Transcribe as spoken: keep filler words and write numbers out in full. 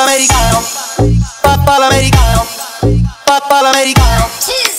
Papa Americano, Papa Americano, Papa Americano.